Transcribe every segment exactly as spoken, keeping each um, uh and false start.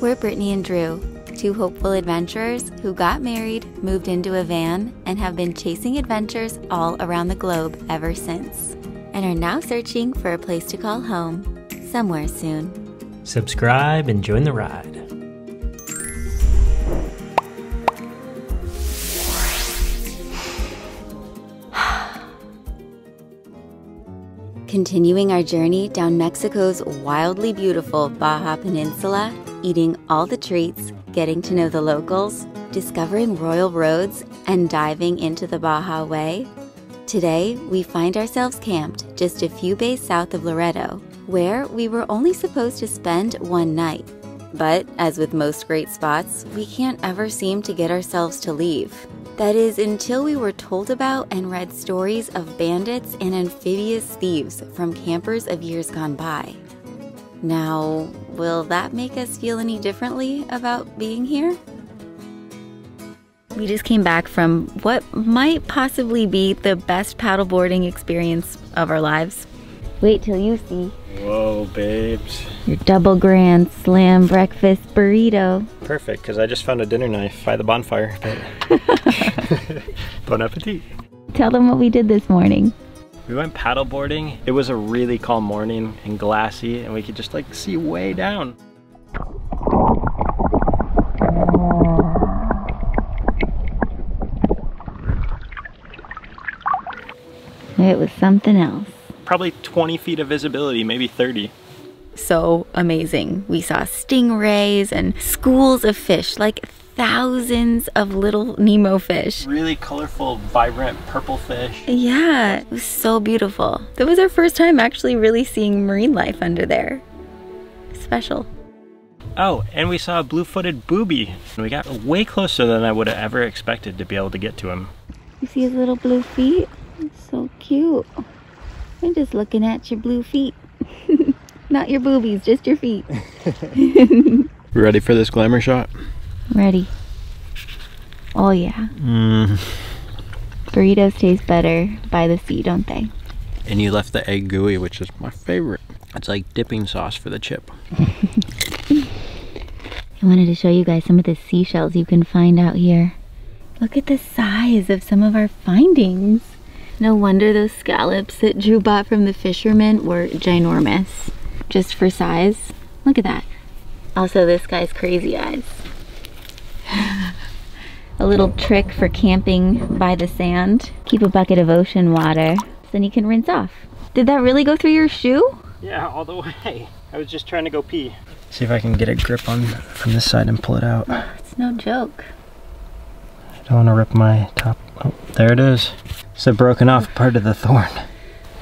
We're Brittany and Drew, two hopeful adventurers who got married, moved into a van, and have been chasing adventures all around the globe ever since, and are now searching for a place to call home somewhere soon. Subscribe and join the ride. Continuing our journey down Mexico's wildly beautiful Baja Peninsula, eating all the treats, getting to know the locals, discovering royal roads, and diving into the Baja way, today we find ourselves camped just a few bays south of Loreto, where we were only supposed to spend one night. But as with most great spots, we can't ever seem to get ourselves to leave. That is, until we were told about and read stories of bandits and amphibious thieves from campers of years gone by. Now, will that make us feel any differently about being here? We just came back from what might possibly be the best paddleboarding experience of our lives. Wait till you see. Whoa, babes. Your double grand slam breakfast burrito. Perfect, because I just found a dinner knife by the bonfire. Bon appetit. Tell them what we did this morning. We went paddleboarding. It was a really calm morning and glassy, and we could just like see way down. It was something else. Probably twenty feet of visibility, maybe thirty. So amazing. We saw stingrays and schools of fish, like thousands of little Nemo fish. Really colorful, vibrant purple fish. Yeah, it was so beautiful. That was our first time actually really seeing marine life under there. Special. Oh, and we saw a blue-footed boobie. We got way closer than I would have ever expected to be able to get to him. You see his little blue feet? It's so cute. I'm just looking at your blue feet. Not your boobies, just your feet. Ready for this glamour shot? Ready. Oh yeah. Mm. Burritos taste better by the sea, don't they? And you left the egg gooey, which is my favorite. It's like dipping sauce for the chip. I wanted to show you guys some of the seashells you can find out here. Look at the size of some of our findings. No wonder those scallops that Drew bought from the fishermen were ginormous. Just for size. Look at that. Also, this guy's crazy eyes. A little trick for camping by the sand. Keep a bucket of ocean water, then you can rinse off. Did that really go through your shoe? Yeah, all the way. I was just trying to go pee. See if I can get a grip on from this side and pull it out. It's no joke. I don't want to rip my top. Oh, there it is. It's a broken off part of the thorn.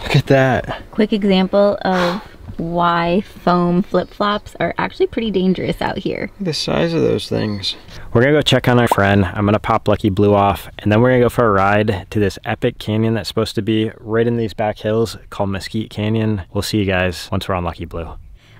Look at that. Quick example of why foam flip-flops are actually pretty dangerous out here. The size of those things. We're gonna go check on our friend. I'm gonna pop Lucky Blue off, and then we're gonna go for a ride to this epic canyon that's supposed to be right in these back hills called Mesquite Canyon. We'll see you guys once we're on Lucky Blue.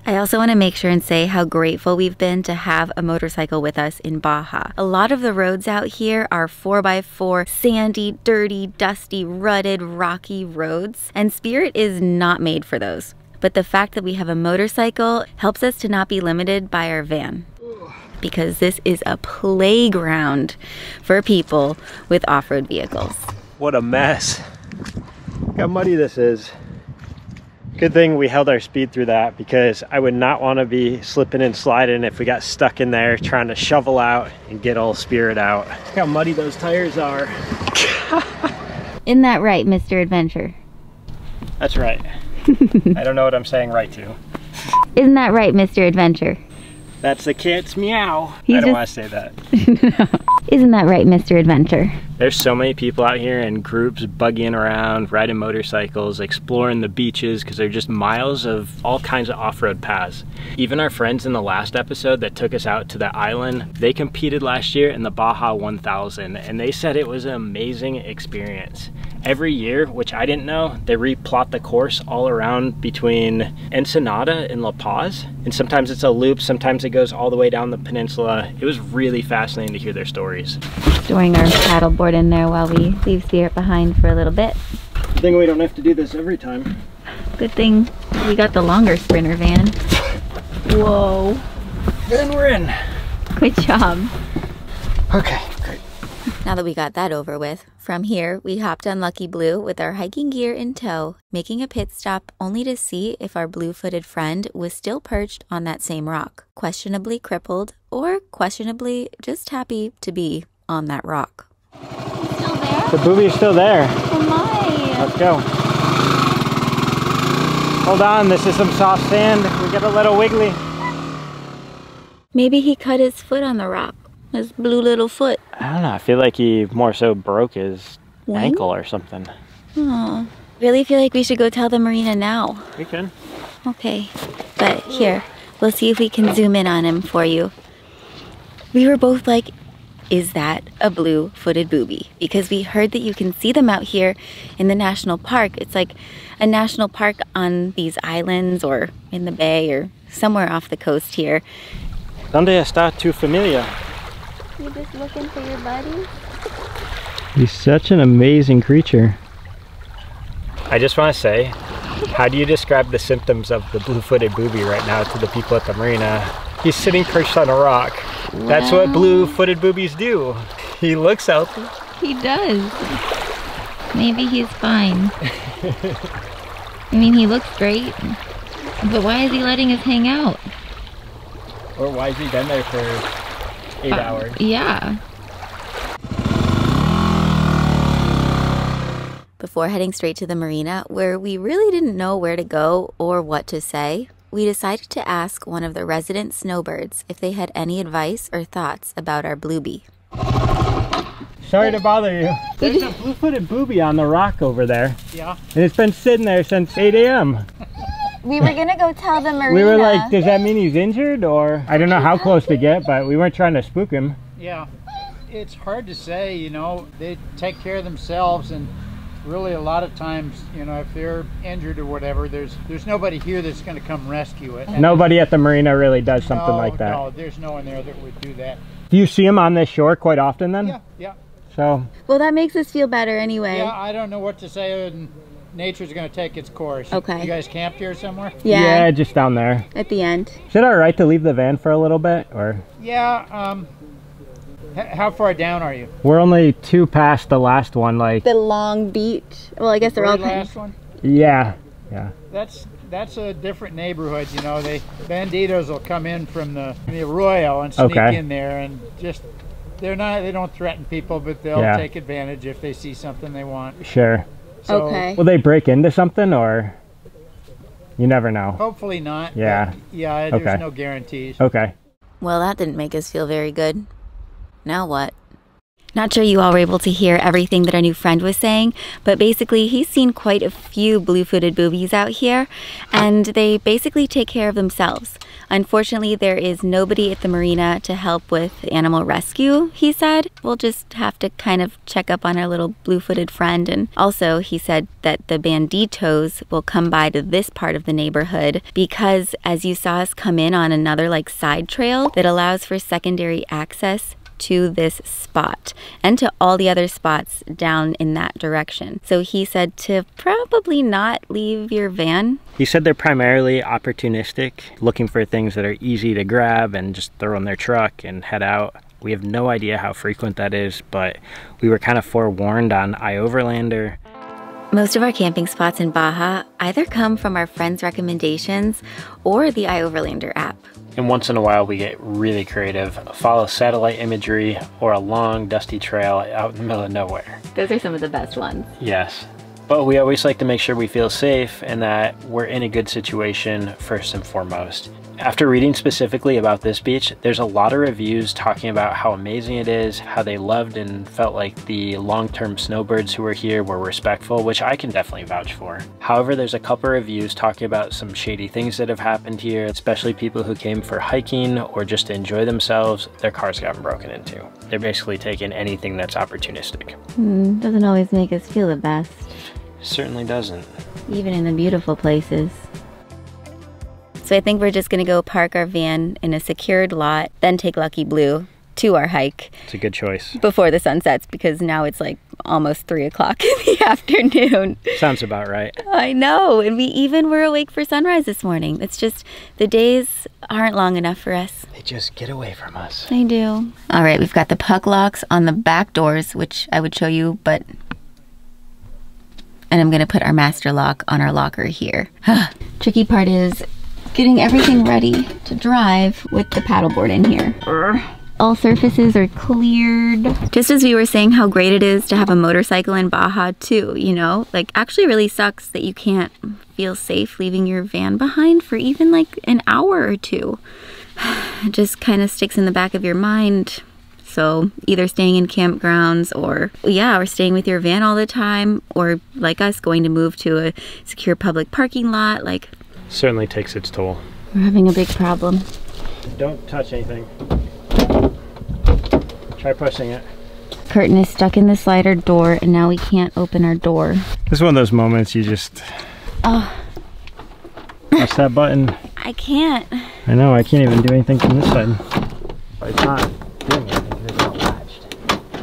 I also want to make sure and say how grateful we've been to have a motorcycle with us in Baja. A lot of the roads out here are four by four, sandy, dirty, dusty, rutted, rocky roads, and Spirit is not made for those. But the fact that we have a motorcycle helps us to not be limited by our van, because this is a playground for people with off-road vehicles. What a mess. Look how muddy this is. Good thing we held our speed through that, because I would not want to be slipping and sliding if we got stuck in there trying to shovel out and get old Spirit out. Look how muddy those tires are. Isn't that right, Mister Adventure? That's right. I don't know what I'm saying right to. Isn't that right, Mister Adventure? That's the cat's meow. He's I don't just... want to say that. No. Isn't that right, Mister Adventure? There's so many people out here in groups, buggying around, riding motorcycles, exploring the beaches, because they're just miles of all kinds of off-road paths. Even our friends in the last episode that took us out to the island, they competed last year in the Baja one thousand, and they said it was an amazing experience. Every year, which I didn't know, they replot the course all around between Ensenada and La Paz. And sometimes it's a loop, sometimes it goes all the way down the peninsula. It was really fascinating to hear their stories. Storing our paddleboard in there while we leave Spirit behind for a little bit. Good thing we don't have to do this every time. Good thing we got the longer sprinter van. Whoa. Then we're in. Good job. Okay, great. Now that we got that over with, from here we hopped on Lucky Blue with our hiking gear in tow, making a pit stop only to see if our blue-footed friend was still perched on that same rock, questionably crippled or questionably just happy to be on that rock. He's still there? The boobie's still there. Oh my. Let's go. Hold on, this is some soft sand. We get a little wiggly. Maybe he cut his foot on the rock. His blue little foot. I don't know. I feel like he more so broke his One? ankle or something. Oh, really feel like we should go tell the marina now. We can. Okay. But here, we'll see if we can zoom in on him for you. We were both like, is that a blue-footed boobie? Because we heard that you can see them out here in the national park. It's like a national park on these islands or in the bay or somewhere off the coast here. Donde está tu familia? You just looking for your buddy? He's such an amazing creature. I just want to say, how do you describe the symptoms of the blue-footed boobie right now to the people at the marina? He's sitting perched on a rock. Wow. That's what blue-footed boobies do. He looks healthy. He does. Maybe he's fine. I mean, he looks great, but why is he letting us hang out? Or why has he been there for eight uh, hours? Yeah. Before heading straight to the marina, where we really didn't know where to go or what to say, we decided to ask one of the resident snowbirds if they had any advice or thoughts about our bluebee. Sorry to bother you. There's a blue-footed boobie on the rock over there. Yeah. And it's been sitting there since eight A M We were gonna go tell the marina. We were like, does that mean he's injured? Or I don't know how close to get, but we weren't trying to spook him. Yeah, it's hard to say, you know, they take care of themselves, and really a lot of times, you know, if they're injured or whatever, there's there's nobody here that's gonna come rescue it. And nobody at the marina really does something no, like that. No, there's no one there that would do that. Do you see him on this shore quite often then? Yeah, yeah. So. Well, that makes us feel better anyway. Yeah, I don't know what to say. And nature's gonna take its course. Okay. You guys camped here somewhere? Yeah. Yeah, just down there. At the end. Is it all right to leave the van for a little bit, or? Yeah. Um. How far down are you? We're only two past the last one, like. The long beach. Well, I guess they're all kind. The last one. Yeah. Yeah. That's that's a different neighborhood, you know. They banditos will come in from the, the arroyo and sneak okay. in there and just. They're not. They don't threaten people, but they'll yeah. take advantage if they see something they want. Sure. So, okay. Will they break into something, or you never know? Hopefully not. Yeah. Yeah, there's okay. no guarantees. Okay. Well, that didn't make us feel very good. Now what? Not sure you all were able to hear everything that our new friend was saying, but basically he's seen quite a few blue-footed boobies out here, and they basically take care of themselves. Unfortunately, there is nobody at the marina to help with animal rescue, he said. We'll just have to kind of check up on our little blue-footed friend. And also, he said that the banditos will come by to this part of the neighborhood because, as you saw us come in on another like side trail that allows for secondary access to this spot and to all the other spots down in that direction. So he said to probably not leave your van. He said they're primarily opportunistic, looking for things that are easy to grab and just throw in their truck and head out. We have no idea how frequent that is, but we were kind of forewarned on iOverlander. Most of our camping spots in Baja either come from our friends' recommendations or the iOverlander app. And once in a while we get really creative, follow satellite imagery or a long dusty trail out in the middle of nowhere. Those are some of the best ones. Yes, but we always like to make sure we feel safe and that we're in a good situation first and foremost. After reading specifically about this beach, there's a lot of reviews talking about how amazing it is, how they loved and felt like the long-term snowbirds who were here were respectful, which I can definitely vouch for. However, there's a couple of reviews talking about some shady things that have happened here, especially people who came for hiking or just to enjoy themselves. Their cars got broken into. They're basically taking anything that's opportunistic. Mm, doesn't always make us feel the best. Certainly doesn't. Even in the beautiful places. So I think we're just gonna go park our van in a secured lot, then take Lucky Blue to our hike. It's a good choice. Before the sun sets, because now it's like almost three o'clock in the afternoon. Sounds about right. I know. And we even were awake for sunrise this morning. It's just the days aren't long enough for us. They just get away from us. They do. All right. We've got the puck locks on the back doors, which I would show you, but... And I'm going to put our master lock on our locker here. Tricky part is getting everything ready to drive with the paddleboard in here. All surfaces are cleared. Just as we were saying how great it is to have a motorcycle in Baja too, you know? Like, actually really sucks that you can't feel safe leaving your van behind for even like an hour or two. It just kind of sticks in the back of your mind. So either staying in campgrounds or, yeah, or staying with your van all the time, or like us, going to move to a secure public parking lot, like. Certainly takes its toll. We're having a big problem. Don't touch anything. Try pushing it. Curtain is stuck in the slider door and now we can't open our door. This is one of those moments you just... Oh. Press that button. I can't. I know, I can't even do anything from this side. But it's not doing it.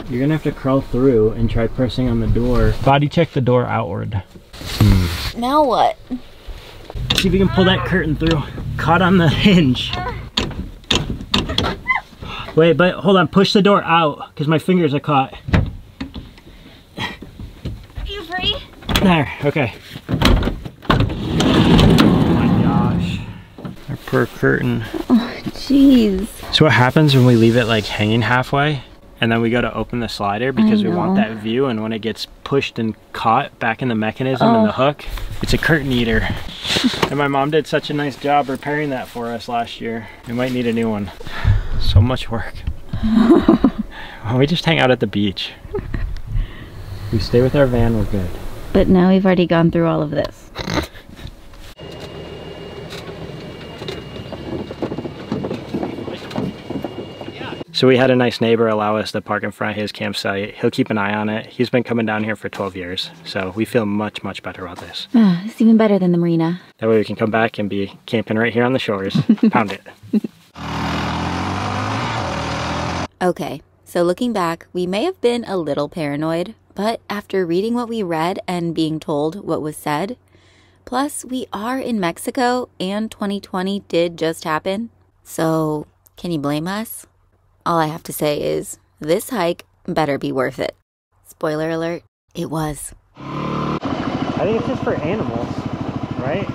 You're gonna have to crawl through and try pressing on the door. Body check the door outward. Hmm. Now what? See if you can pull that curtain through. Caught on the hinge. Wait, but hold on, push the door out because my fingers are caught. Are you free? There, okay. Our poor curtain. Oh, jeez. So what happens when we leave it like hanging halfway? And then we go to open the slider because we want that view, and when it gets pushed and caught back in the mechanism and the hook, it's a curtain eater. And my mom did such a nice job repairing that for us last year. We might need a new one. So much work. Well, we just hang out at the beach. We stay with our van, we're good. But now we've already gone through all of this. So we had a nice neighbor allow us to park in front of his campsite. He'll keep an eye on it. He's been coming down here for twelve years. So we feel much, much better about this. Oh, it's even better than the marina. That way we can come back and be camping right here on the shores. Pound it. Okay, so looking back, we may have been a little paranoid, but after reading what we read and being told what was said, plus we are in Mexico and twenty twenty did just happen. So can you blame us? All I have to say is, this hike better be worth it. Spoiler alert, it was. I think it's just for animals, right?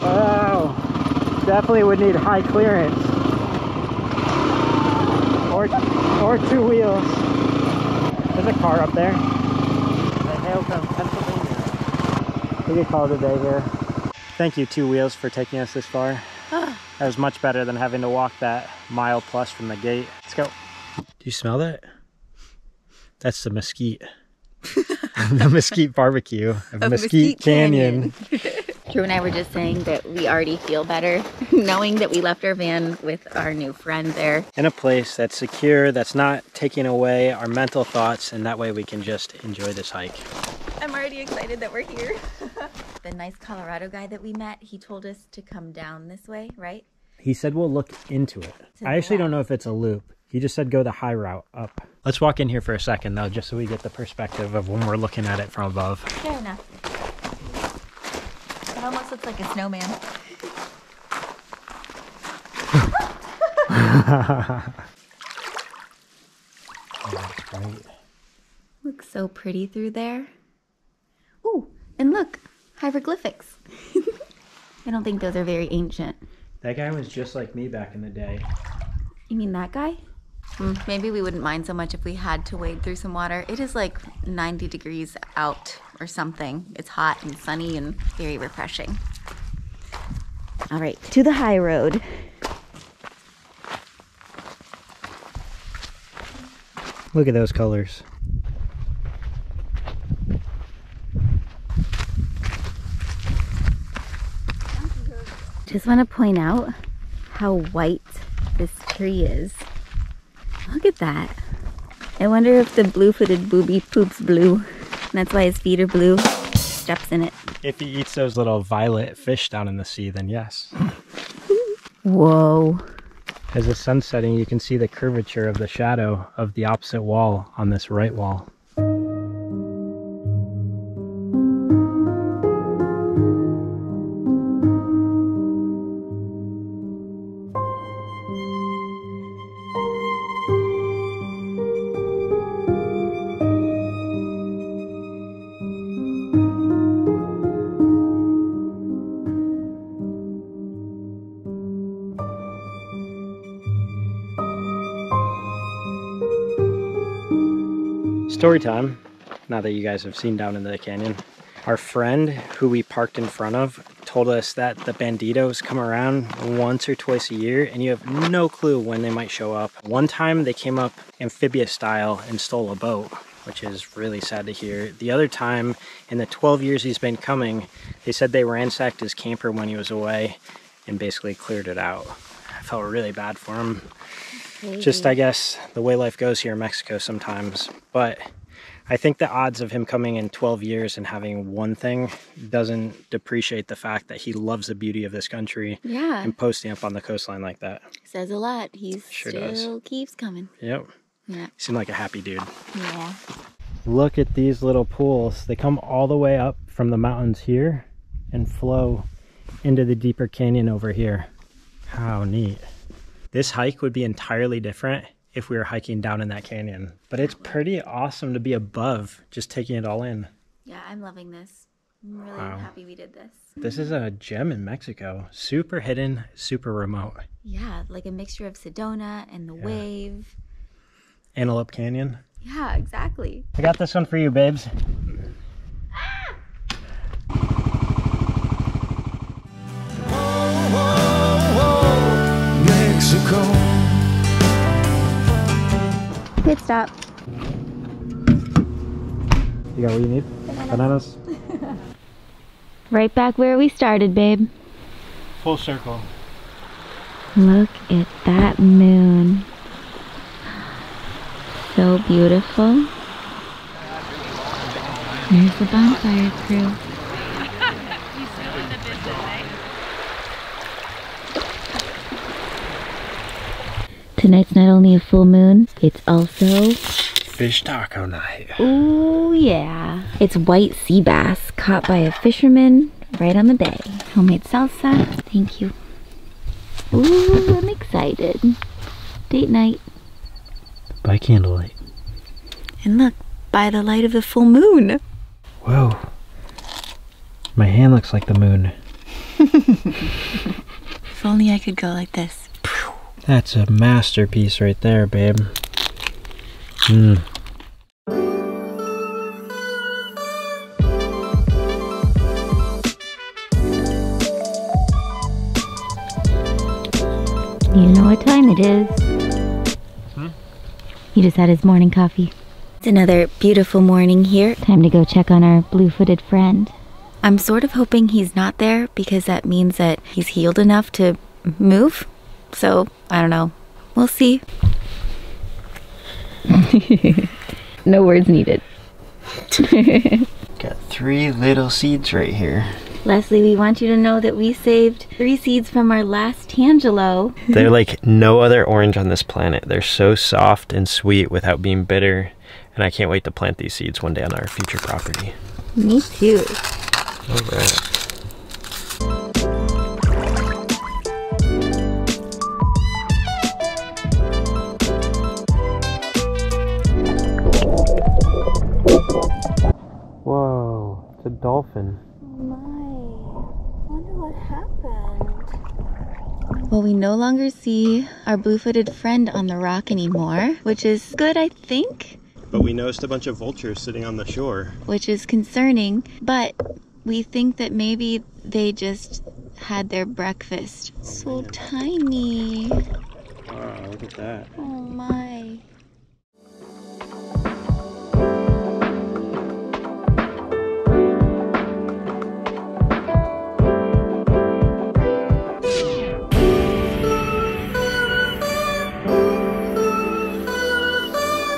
Wow, definitely would need high clearance. Or, or two wheels. There's a car up there. They hail from Pennsylvania. We could call it a day here. Thank you, Two Wheels, for taking us this far. That was much better than having to walk that mile plus from the gate. Let's go. Do you smell that? That's the mesquite. The mesquite barbecue of, of Mesquite, Mesquite Canyon. Canyon. Drew and I were just saying that we already feel better knowing that we left our van with our new friend there. In a place that's secure, that's not taking away our mental thoughts, and that way we can just enjoy this hike. I'm already excited that we're here. The nice Colorado guy that we met, he told us to come down this way, right? He said we'll look into it. I actually don't know if it's a loop. He just said go the high route up. Let's walk in here for a second though, just so we get the perspective of when we're looking at it from above. Fair enough. It almost looks like a snowman. Oh, right. Looks so pretty through there. Ooh, and look, hieroglyphics. I don't think those are very ancient. That guy was just like me back in the day. You mean that guy? Mm, maybe we wouldn't mind so much if we had to wade through some water. It is like ninety degrees out or something. It's hot and sunny and very refreshing. All right, to the high road. Look at those colors. Just want to point out how white this tree is. Look at that. I wonder if the blue-footed boobie poops blue. That's why his feet are blue. Steps in it. If he eats those little violet fish down in the sea, then yes. Whoa. As the sun's setting, you can see the curvature of the shadow of the opposite wall on this right wall. Story time, now that you guys have seen down into the canyon. Our friend who we parked in front of told us that the banditos come around once or twice a year and you have no clue when they might show up. One time they came up amphibious style and stole a boat, which is really sad to hear. The other time, in the twelve years he's been coming, they said they ransacked his camper when he was away and basically cleared it out. I felt really bad for him. Just, I guess, the way life goes here in Mexico sometimes. But I think the odds of him coming in twelve years and having one thing doesn't depreciate the fact that he loves the beauty of this country. Yeah. And posting up on the coastline like that says a lot. He sure still does. Keeps coming. Yep. Yeah. Seemed like a happy dude. Yeah. Look at these little pools. They come all the way up from the mountains here and flow into the deeper canyon over here. How neat. This hike would be entirely different if we were hiking down in that canyon. But it's pretty awesome to be above, just taking it all in. Yeah, I'm loving this. I'm really wow. happy we did this. This is a gem in Mexico. Super hidden, super remote. Yeah, like a mixture of Sedona and the yeah. wave. Antelope Canyon. Yeah, exactly. I got this one for you, babes. Ah! Pit stop. You got what you need? Bananas. Bananas. Right back where we started, babe. Full circle. Look at that moon. So beautiful. There's the bonfire crew. He's still in the business, eh? Tonight's not only a full moon, it's also fish taco night. Ooh, yeah. It's white sea bass caught by a fisherman right on the bay. Homemade salsa. Thank you. Ooh, I'm excited. Date night. By candlelight. And look, by the light of the full moon. Whoa. My hand looks like the moon. If only I could go like this. That's a masterpiece right there, babe. Mm. You know what time it is. Hmm? He just had his morning coffee. It's another beautiful morning here. Time to go check on our blue-footed friend. I'm sort of hoping he's not there because that means that he's healed enough to move. So, I don't know. We'll see. No words needed. Got three little seeds right here. Leslie, we want you to know that we saved three seeds from our last tangelo. They're like no other orange on this planet. They're so soft and sweet without being bitter. And I can't wait to plant these seeds one day on our future property. Me too. All right. A dolphin. Oh my. I wonder what happened. Well, we no longer see our blue-footed friend on the rock anymore, which is good, I think. But we noticed a bunch of vultures sitting on the shore. Which is concerning, but we think that maybe they just had their breakfast. So Man. tiny. Wow, look at that. Oh my.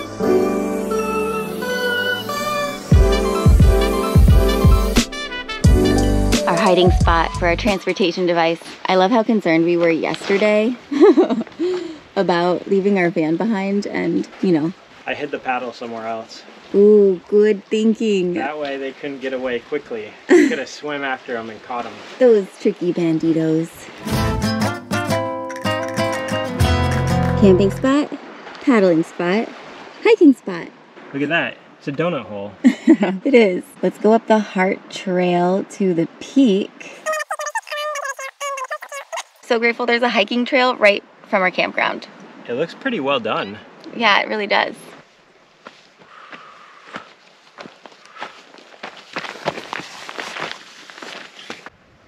Thank you. hiding spot for our transportation device. I love how concerned we were yesterday about leaving our van behind and, you know. I hid the paddle somewhere else. Ooh, good thinking. That way they couldn't get away quickly. We could have swam after them and caught them. Those tricky banditos. Camping spot, paddling spot, hiking spot. Look at that. It's a donut hole. It is. Let's go up the Heart Trail to the peak. So grateful there's a hiking trail right from our campground. It looks pretty well done. Yeah, it really does.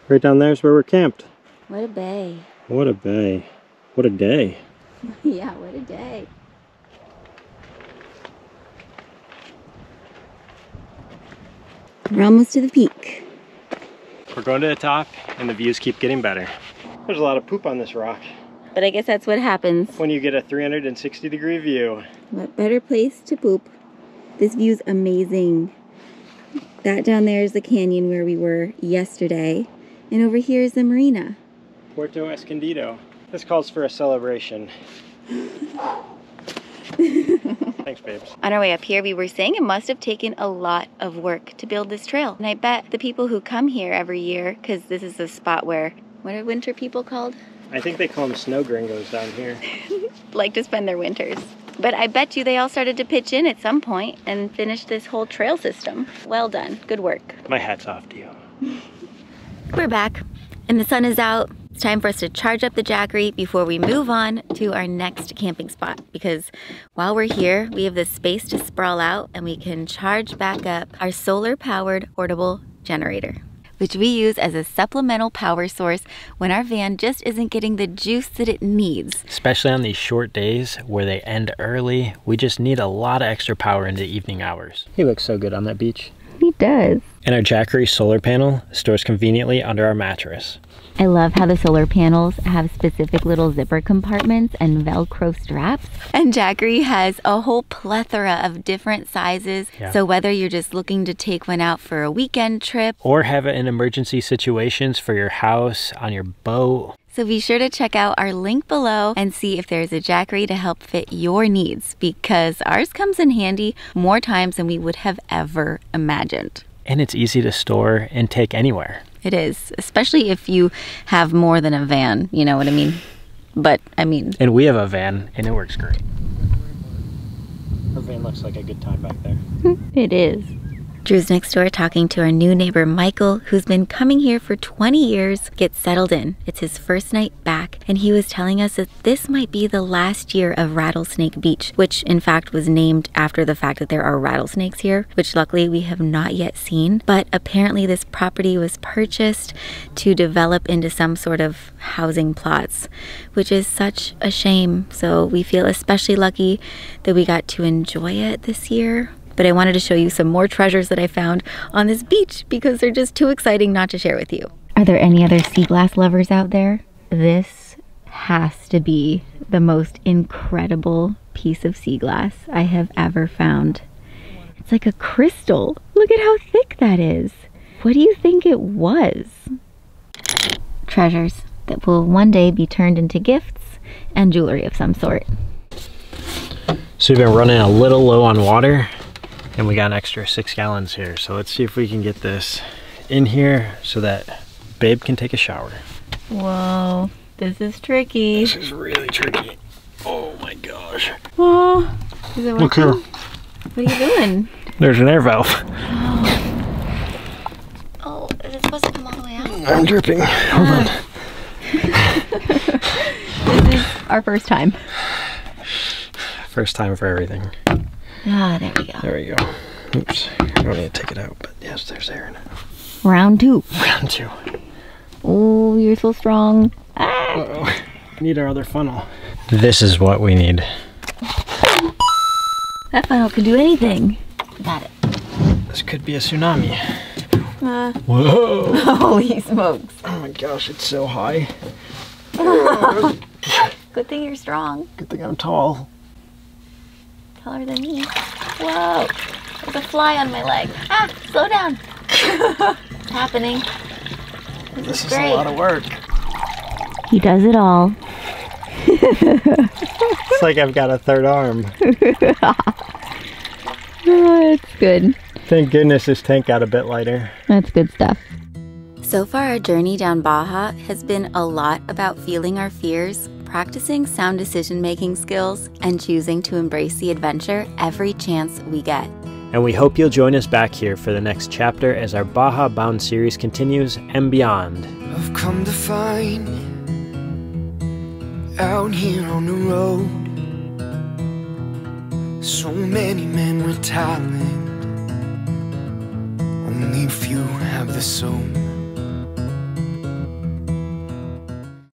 Right down there is where we're camped. What a bay. What a bay. What a day. Yeah, what a day. We're almost to the peak. We're going to the top and the views keep getting better. There's a lot of poop on this rock. But I guess that's what happens. When you get a three hundred sixty degree view. What better place to poop? This view's amazing. That down there is the canyon where we were yesterday. And over here is the marina. Puerto Escondido. This calls for a celebration. Thanks, babes. On our way up here, we were saying it must have taken a lot of work to build this trail. And I bet the people who come here every year, because this is a spot where, what are winter people called? I think they call them snow gringos down here. Like to spend their winters. But I bet you they all started to pitch in at some point and finished this whole trail system. Well done. Good work. My hat's off to you. We're back, and the sun is out. It's time for us to charge up the Jackery before we move on to our next camping spot, because while we're here, we have this space to sprawl out and we can charge back up our solar-powered portable generator, which we use as a supplemental power source when our van just isn't getting the juice that it needs. Especially on these short days where they end early, we just need a lot of extra power in the evening hours. He looks so good on that beach. He does. And our Jackery solar panel stores conveniently under our mattress. I love how the solar panels have specific little zipper compartments and Velcro straps. And Jackery has a whole plethora of different sizes. Yeah. So whether you're just looking to take one out for a weekend trip. Or have it in emergency situations for your house, on your boat. So be sure to check out our link below and see if there's a Jackery to help fit your needs. Because ours comes in handy more times than we would have ever imagined. And it's easy to store and take anywhere. It is, especially if you have more than a van, you know what I mean? But, I mean... And we have a van, and it works great. Our van looks like a good time back there. It is. Drew's next door talking to our new neighbor, Michael, who's been coming here for twenty years, gets settled in. It's his first night back, and he was telling us that this might be the last year of Rattlesnake Beach, which in fact was named after the fact that there are rattlesnakes here, which luckily we have not yet seen. But apparently this property was purchased to develop into some sort of housing plots, which is such a shame. So we feel especially lucky that we got to enjoy it this year. But I wanted to show you some more treasures that I found on this beach because they're just too exciting not to share with you. Are there any other sea glass lovers out there? This has to be the most incredible piece of sea glass I have ever found. It's like a crystal. Look at how thick that is. What do you think it was? Treasures that will one day be turned into gifts and jewelry of some sort. So we've been running a little low on water. And we got an extra six gallons here. So let's see if we can get this in here so that babe can take a shower. Whoa, this is tricky. This is really tricky. Oh my gosh. Oh, is it working? Okay. What are you doing? There's an air valve. Oh, oh, is it supposed to come all the way out? I'm dripping. Hold ah. on. This is our first time. First time for everything. Ah, there we go. There we go. Oops. I don't need to take it out, but yes, there's air now. Round two. Round two. Oh, you're so strong. Ah. Uh-oh. We need our other funnel. This is what we need. That funnel could do anything. Got it. This could be a tsunami. Uh, Whoa. Holy smokes. Oh my gosh, it's so high. Good thing you're strong. Good thing I'm tall. Taller than me. Whoa, there's a fly on my leg. Ah, slow down. It's happening. This is a lot of work. He does it all. It's like I've got a third arm. Oh, it's good. Thank goodness this tank got a bit lighter. That's good stuff. So far, our journey down Baja has been a lot about feeling our fears, practicing sound decision-making skills, and choosing to embrace the adventure every chance we get. And we hope you'll join us back here for the next chapter as our Baja Bound series continues and beyond. I've come to find out here on the road, so many men with talent, only few have the soul.